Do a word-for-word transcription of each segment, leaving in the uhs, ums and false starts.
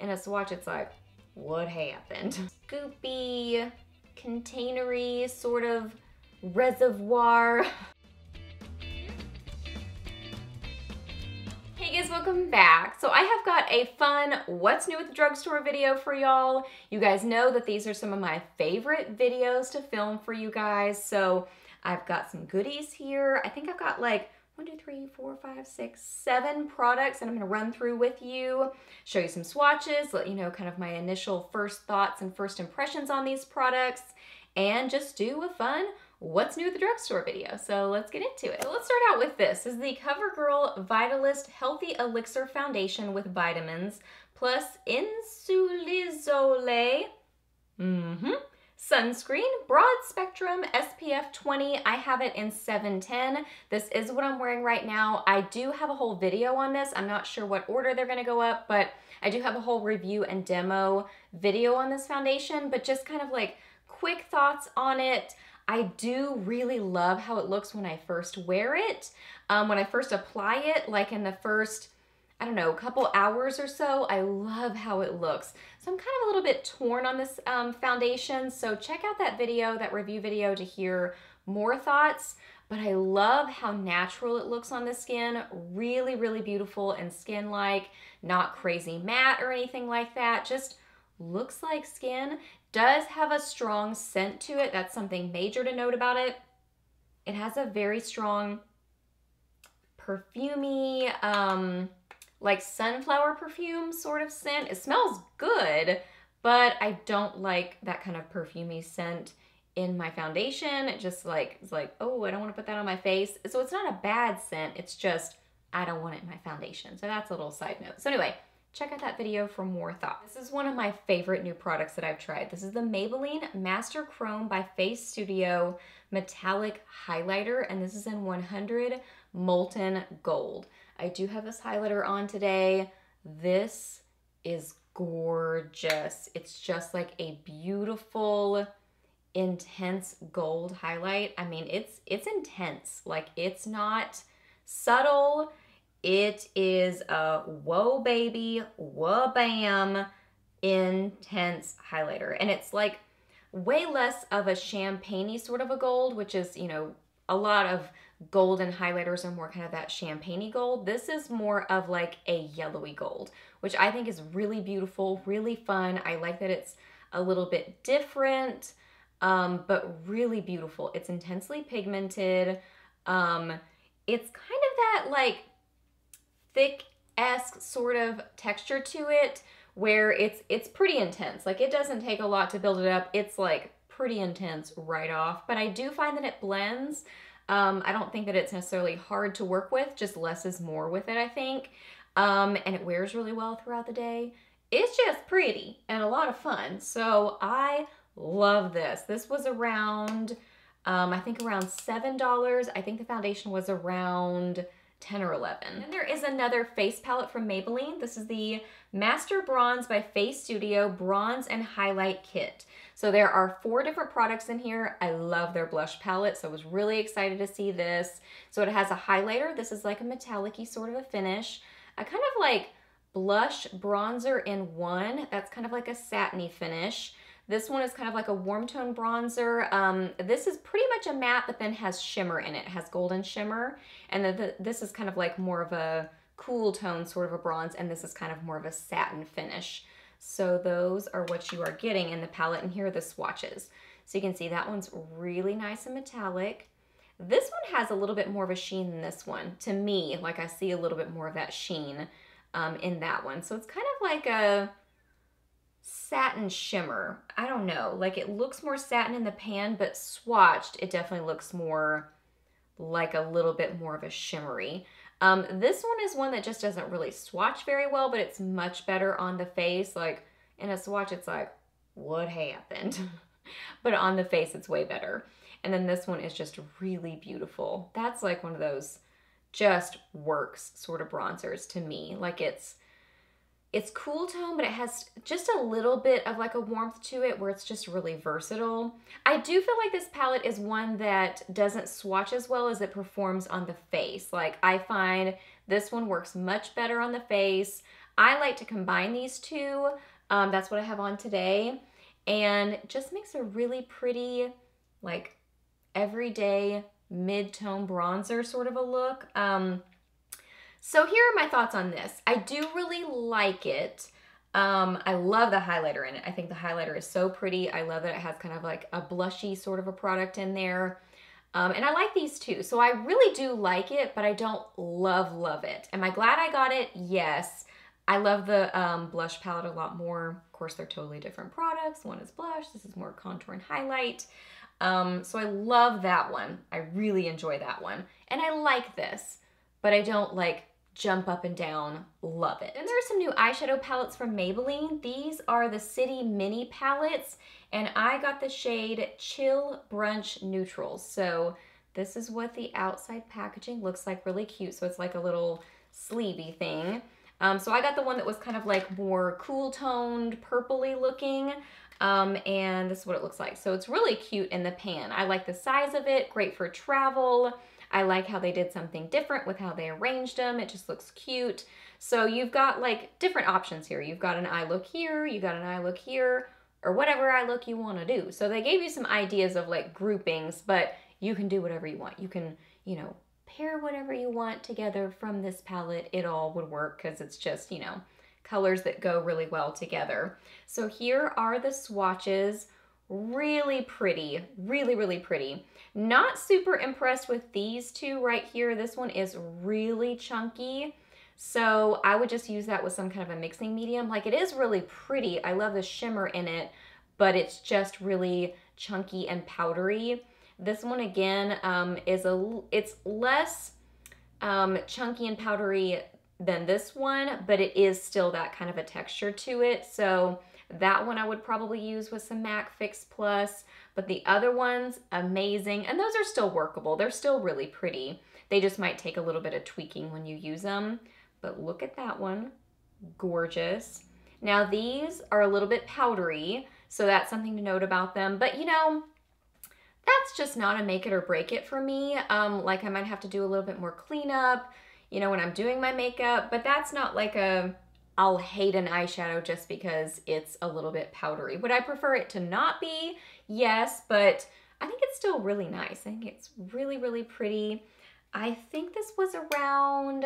In a swatch, it's like, what happened? Scoopy, containery, sort of reservoir. Hey guys, welcome back. So I have got a fun what's new at the drugstore video for y'all. You guys know that these are some of my favorite videos to film for you guys. So I've got some goodies here. I think I've got like one, two, three, four, five, six, seven products that I'm gonna run through with you, show you some swatches, let you know kind of my initial first thoughts and first impressions on these products, and just do a fun what's new at the drugstore video. So let's get into it. So let's start out with this. This is the CoverGirl Vitalist Healthy Elixir Foundation with vitamins plus Insulizole mm-hmm. sunscreen, broad spectrum, S P F twenty. I have it in seven ten. This is what I'm wearing right now. I do have a whole video on this. I'm not sure what order they're gonna go up, but I do have a whole review and demo video on this foundation, but just kind of like quick thoughts on it. I do really love how it looks when I first wear it. Um, when I first apply it, like in the first, I don't know, couple hours or so, I love how it looks. So I'm kind of a little bit torn on this um, foundation. So check out that video, that review video, to hear more thoughts. But I love how natural it looks on the skin. Really, really beautiful and skin-like, not crazy matte or anything like that. Just looks like skin. Does have a strong scent to it. That's something major to note about it. It has a very strong perfumey, um, like sunflower perfume sort of scent. It smells good, but I don't like that kind of perfumey scent in my foundation. It just like, it's like, oh, I don't want to put that on my face. So it's not a bad scent. It's just, I don't want it in my foundation. So that's a little side note. So anyway, check out that video for more thoughts. This is one of my favorite new products that I've tried. This is the Maybelline Master Chrome by Face Studio Metallic Highlighter, and this is in one hundred Molten Gold. I do have this highlighter on today. This is gorgeous. It's just like a beautiful, intense gold highlight. I mean, it's it's intense. Like, it's not subtle. It is a whoa baby, whoa bam, intense highlighter. And it's like way less of a champagne-y sort of a gold, which is, you know, a lot of golden highlighters are more kind of that champagne-y gold. This is more of like a yellowy gold, which I think is really beautiful, really fun. I like that it's a little bit different, um, but really beautiful. It's intensely pigmented. Um, it's kind of that like thick-esque sort of texture to it, where it's it's pretty intense. Like, it doesn't take a lot to build it up. It's like pretty intense right off, but I do find that it blends. Um, I don't think that it's necessarily hard to work with, just less is more with it, I think. Um, and it wears really well throughout the day. It's just pretty and a lot of fun. So I love this. This was around, um, I think around seven dollars. I think the foundation was around ten or eleven. And there is another face palette from Maybelline. This is the Master Bronze by Face Studio Bronze and Highlight Kit. So there are four different products in here. I love their blush palette, so I was really excited to see this. So it has a highlighter. This is like a metallic-y sort of a finish. A kind of like blush bronzer in one. That's kind of like a satiny finish. This one is kind of like a warm tone bronzer. Um, this is pretty much a matte, but then has shimmer in it. It has golden shimmer. And the, the, this is kind of like more of a cool tone sort of a bronze, and this is kind of more of a satin finish. So those are what you are getting in the palette, and here are the swatches. So you can see that one's really nice and metallic. This one has a little bit more of a sheen than this one. To me, like, I see a little bit more of that sheen um, in that one. So it's kind of like a satin shimmer. I don't know, like, it looks more satin in the pan, but swatched it definitely looks more like a little bit more of a shimmery. Um, this one is one that just doesn't really swatch very well, but it's much better on the face. Like, in a swatch, it's like, what happened? But on the face, it's way better. And then this one is just really beautiful. That's like one of those just works sort of bronzers to me. Like, it's It's cool tone, but it has just a little bit of like a warmth to it, where it's just really versatile. I do feel like this palette is one that doesn't swatch as well as it performs on the face. Like, I find this one works much better on the face. I like to combine these two. Um, that's what I have on today. And it just makes a really pretty, like, everyday mid-tone bronzer sort of a look. Um, so here are my thoughts on this. I do really like it. Um, I love the highlighter in it. I think the highlighter is so pretty. I love that it has kind of like a blushy sort of a product in there. Um, and I like these too. So I really do like it, but I don't love, love it. Am I glad I got it? Yes. I love the um, blush palette a lot more. Of course, they're totally different products. One is blush. This is more contour and highlight. Um, so I love that one. I really enjoy that one. And I like this, but I don't like jump up and down, love it. Then there are some new eyeshadow palettes from Maybelline. These are the City Mini palettes, and I got the shade Chill Brunch Neutral. So this is what the outside packaging looks like, really cute. So it's like a little sleevey thing. Um, so I got the one that was kind of like more cool toned, purpley looking, um, and this is what it looks like. So it's really cute in the pan. I like the size of it, great for travel. I like how they did something different with how they arranged them. It just looks cute. So you've got like different options here. You've got an eye look here, you got an eye look here, or whatever eye look you want to do. So they gave you some ideas of like groupings, but you can do whatever you want. You can, you know, pair whatever you want together from this palette. It all would work because it's just, you know, colors that go really well together. So here are the swatches. Really pretty, really, really pretty. Not super impressed with these two right here. This one is really chunky. So I would just use that with some kind of a mixing medium. Like, it is really pretty. I love the shimmer in it, but it's just really chunky and powdery. This one again um, is a, it's less um, chunky and powdery than this one, but it is still that kind of a texture to it. So that one I would probably use with some MAC Fix Plus, but the other ones, amazing. And those are still workable. They're still really pretty. They just might take a little bit of tweaking when you use them, but look at that one, gorgeous. Now these are a little bit powdery, so that's something to note about them, but you know, that's just not a make it or break it for me. Um, like I might have to do a little bit more cleanup, you know, when I'm doing my makeup, but that's not like a, I'll hate an eyeshadow just because it's a little bit powdery. Would I prefer it to not be? Yes, but I think it's still really nice. I think it's really, really pretty. I think this was around,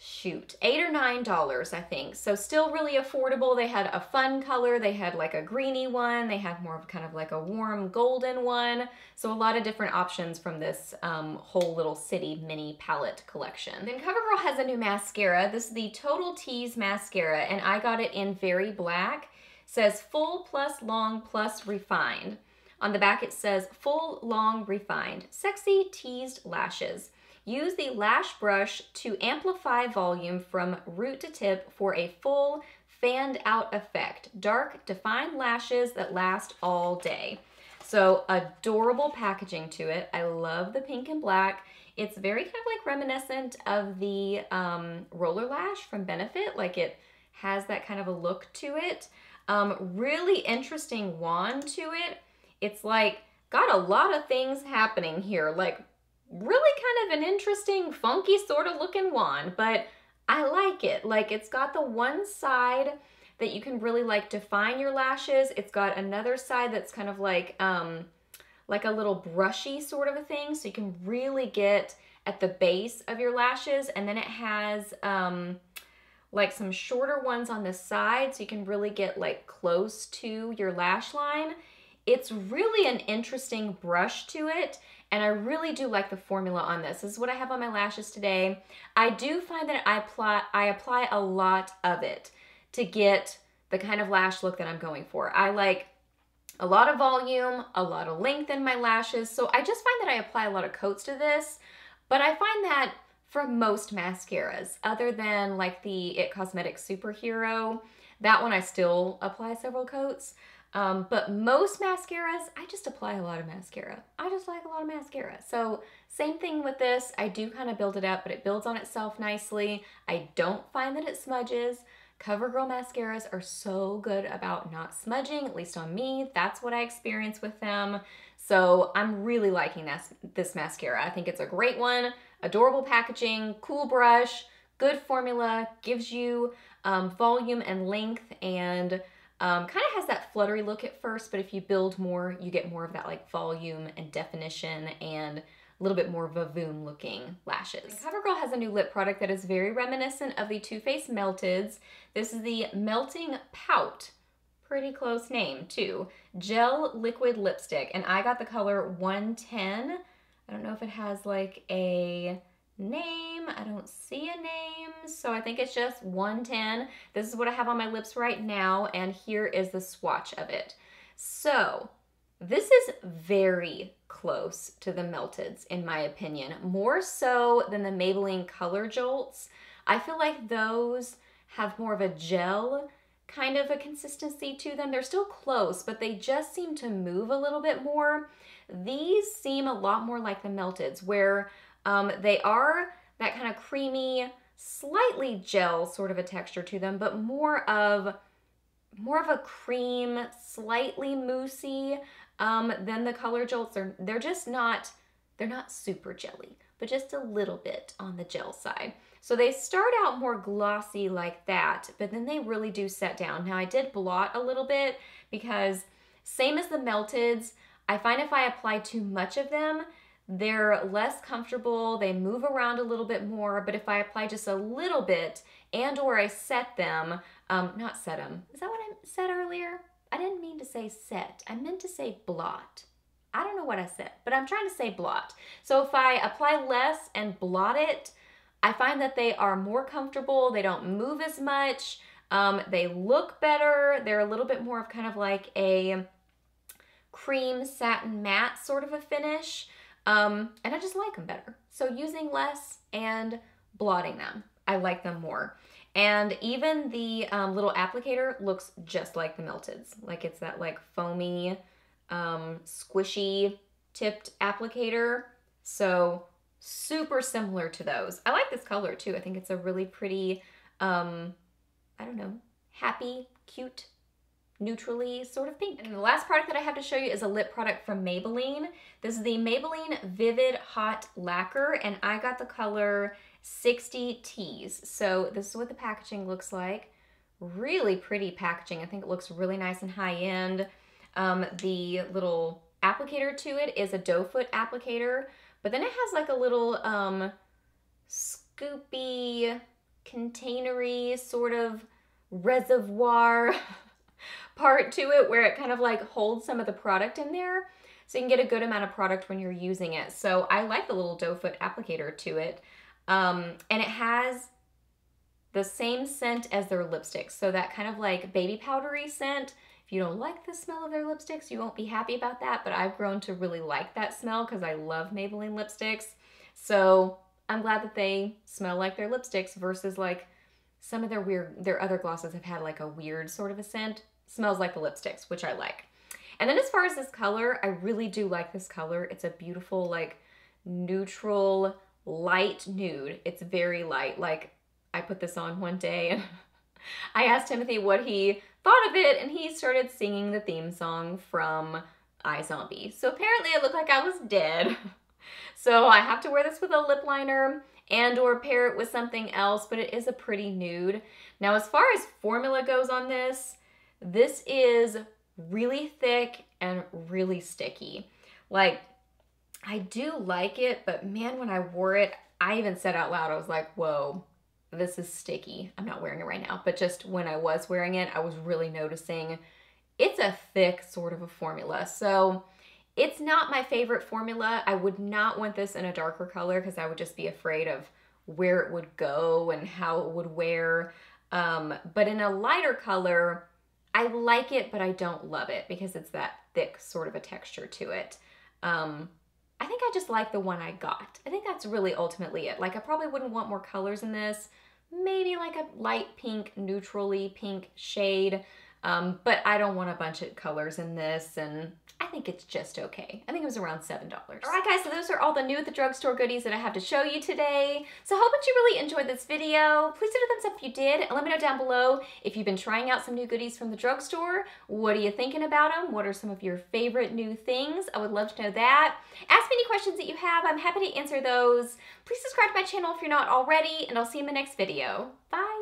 shoot, eight or nine dollars, I think. So still really affordable. They had a fun color. They had like a greeny one. They had more of kind of like a warm golden one. So a lot of different options from this um, whole little City Mini palette collection. Then CoverGirl has a new mascara. This is the Total Tease Mascara, and I got it in Very Black. It says full plus long plus refined. On the back it says full long refined, sexy teased lashes. Use the lash brush to amplify volume from root to tip for a full fanned out effect. Dark, defined lashes that last all day. So adorable packaging to it. I love the pink and black. It's very kind of like reminiscent of the um, roller lash from Benefit. Like, it has that kind of a look to it. Um, really interesting wand to it. It's like got a lot of things happening here. Like, really kind of an interesting, funky sort of looking wand, but I like it. Like, it's got the one side that you can really like define your lashes. It's got another side that's kind of like, um, like a little brushy sort of a thing. So you can really get at the base of your lashes. And then it has um, like some shorter ones on the side. So you can really get like close to your lash line. It's really an interesting brush to it. And I really do like the formula on this. This is what I have on my lashes today. I do find that I apply, I apply a lot of it to get the kind of lash look that I'm going for. I like a lot of volume, a lot of length in my lashes. So I just find that I apply a lot of coats to this, but I find that for most mascaras, other than like the It Cosmetics Superhero, that one I still apply several coats. Um, but most mascaras, I just apply a lot of mascara. I just like a lot of mascara. So same thing with this. I do kind of build it up, but it builds on itself nicely. I don't find that it smudges. CoverGirl mascaras are so good about not smudging, at least on me. That's what I experience with them. So I'm really liking this, this mascara. I think it's a great one. Adorable packaging, cool brush, good formula, gives you um, volume and length, and um, kind of has that fluttery look at first, but if you build more, you get more of that like volume and definition and a little bit more vavoom looking lashes. CoverGirl has a new lip product that is very reminiscent of the Too Faced Melteds. This is the Melting Pout, pretty close name too, gel liquid lipstick, and I got the color one ten. I don't know if it has like a name. I don't see a name, so I think it's just one ten. This is what I have on my lips right now, and here is the swatch of it. So this is very close to the Melteds, in my opinion, more so than the Maybelline Color Jolts. I feel like those have more of a gel kind of a consistency to them. They're still close, but they just seem to move a little bit more. These seem a lot more like the Melteds, where um, they are that kind of creamy, slightly gel sort of a texture to them, but more of more of a cream, slightly moussey um, than the Color Jolts. They're, they're just not, they're not super jelly, but just a little bit on the gel side. So they start out more glossy like that, but then they really do set down. Now I did blot a little bit because same as the Melteds, I find if I apply too much of them, they're less comfortable, they move around a little bit more, but if I apply just a little bit and or I set them, um, not set them, is that what I said earlier? I didn't mean to say set, I meant to say blot. I don't know what I said, but I'm trying to say blot. So if I apply less and blot it, I find that they are more comfortable, they don't move as much, um, they look better, they're a little bit more of kind of like a cream satin matte sort of a finish, um, and I just like them better. So using less and blotting them, I like them more. And even the um, little applicator looks just like the Melteds, like it's that like foamy, um, squishy tipped applicator. So super similar to those. I like this color too. I think it's a really pretty, um, I don't know, happy, cute, neutrally sort of pink. And the last product that I have to show you is a lip product from Maybelline. This is the Maybelline Vivid Hot Lacquer, and I got the color sixty Teas. So this is what the packaging looks like. Really pretty packaging. I think it looks really nice and high-end. Um, the little applicator to it is a doe foot applicator, but then it has like a little um, scoopy, containery sort of reservoir part to it where it kind of like holds some of the product in there, so you can get a good amount of product when you're using it. So I like the little doe foot applicator to it, um, and it has the same scent as their lipsticks, so that kind of like baby powdery scent. If you don't like the smell of their lipsticks, you won't be happy about that, but I've grown to really like that smell because I love Maybelline lipsticks. So I'm glad that they smell like their lipsticks versus like some of their weird, their other glosses have had like a weird sort of a scent. Smells like the lipsticks, which I like. And then as far as this color, I really do like this color. It's a beautiful like neutral light nude. It's very light. Like I put this on one day and I asked Timothy what he thought of it, and he started singing the theme song from iZombie. So apparently it looked like I was dead. So I have to wear this with a lip liner and or pair it with something else, but it is a pretty nude. Now as far as formula goes on this, this is really thick and really sticky. Like I do like it, but man, when I wore it, I even said out loud, I was like, whoa, this is sticky. I'm not wearing it right now, but just when I was wearing it, I was really noticing it's a thick sort of a formula. So it's not my favorite formula. I would not want this in a darker color because I would just be afraid of where it would go and how it would wear. Um, but in a lighter color, I like it, but I don't love it because it's that thick sort of a texture to it. Um, I think I just like the one I got. I think that's really ultimately it. Like I probably wouldn't want more colors in this, maybe like a light pink, neutrally pink shade, um, but I don't want a bunch of colors in this, and I think it's just okay. I think it was around seven dollars. All right guys, so those are all the new at the drugstore goodies that I have to show you today. So I hope that you really enjoyed this video. Please hit a thumbs up if you did, and let me know down below if you've been trying out some new goodies from the drugstore. What are you thinking about them? What are some of your favorite new things? I would love to know that. Ask me any questions that you have. I'm happy to answer those. Please subscribe to my channel if you're not already, and I'll see you in my next video. Bye.